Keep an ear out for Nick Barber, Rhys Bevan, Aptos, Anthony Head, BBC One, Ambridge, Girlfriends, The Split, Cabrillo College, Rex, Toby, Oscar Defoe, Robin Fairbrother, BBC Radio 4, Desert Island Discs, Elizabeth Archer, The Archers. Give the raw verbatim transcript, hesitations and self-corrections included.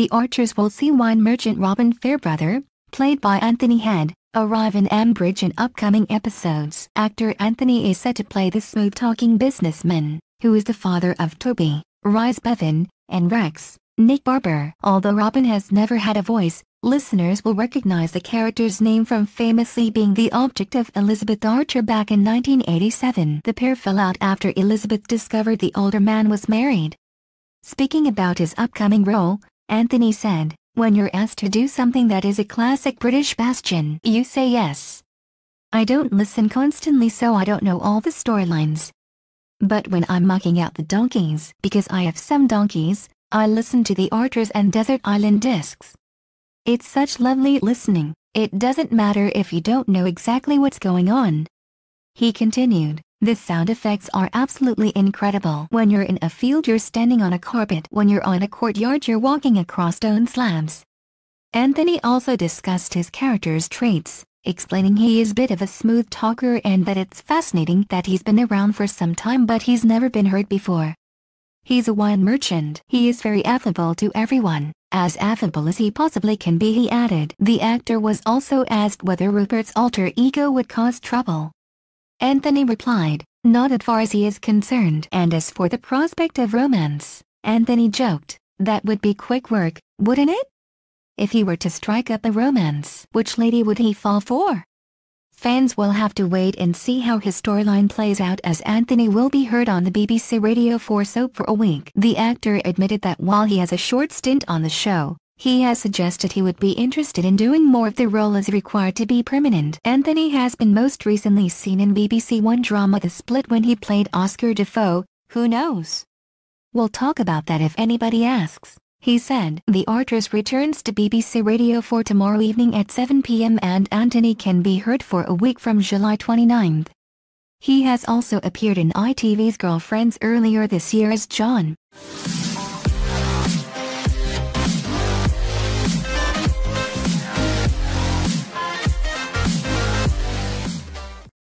The Archers will see wine merchant Robin Fairbrother, played by Anthony Head, arrive in Ambridge in upcoming episodes. Actor Anthony is set to play the smooth-talking businessman, who is the father of Toby, Rhys Bevan, and Rex, Nick Barber. Although Robin has never had a voice, listeners will recognize the character's name from famously being the object of Elizabeth Archer back in nineteen eighty-seven. The pair fell out after Elizabeth discovered the older man was married. Speaking about his upcoming role, Anthony said, "When you're asked to do something that is a classic British bastion, you say yes. I don't listen constantly, so I don't know all the storylines. But when I'm mucking out the donkeys, because I have some donkeys, I listen to The Archers and Desert Island Discs. It's such lovely listening, it doesn't matter if you don't know exactly what's going on." He continued, "The sound effects are absolutely incredible. When you're in a field, you're standing on a carpet. When you're on a courtyard, you're walking across stone slabs." Anthony also discussed his character's traits, explaining he is a bit of a smooth talker and that it's fascinating that he's been around for some time but he's never been heard before. He's a wine merchant. He is very affable to everyone, as affable as he possibly can be, he added. The actor was also asked whether Rupert's alter ego would cause trouble. Anthony replied, "Not as far as he is concerned." And as for the prospect of romance, Anthony joked, "That would be quick work, wouldn't it? If he were to strike up a romance, which lady would he fall for?" Fans will have to wait and see how his storyline plays out, as Anthony will be heard on the B B C Radio four soap for a week. The actor admitted that while he has a short stint on the show, he has suggested he would be interested in doing more if the role is required to be permanent. Anthony has been most recently seen in B B C One drama The Split when he played Oscar Defoe. "Who knows? We'll talk about that if anybody asks," he said. The Archers returns to B B C Radio four tomorrow evening at seven p m and Anthony can be heard for a week from July twenty-ninth. He has also appeared in I T V's Girlfriends earlier this year as John.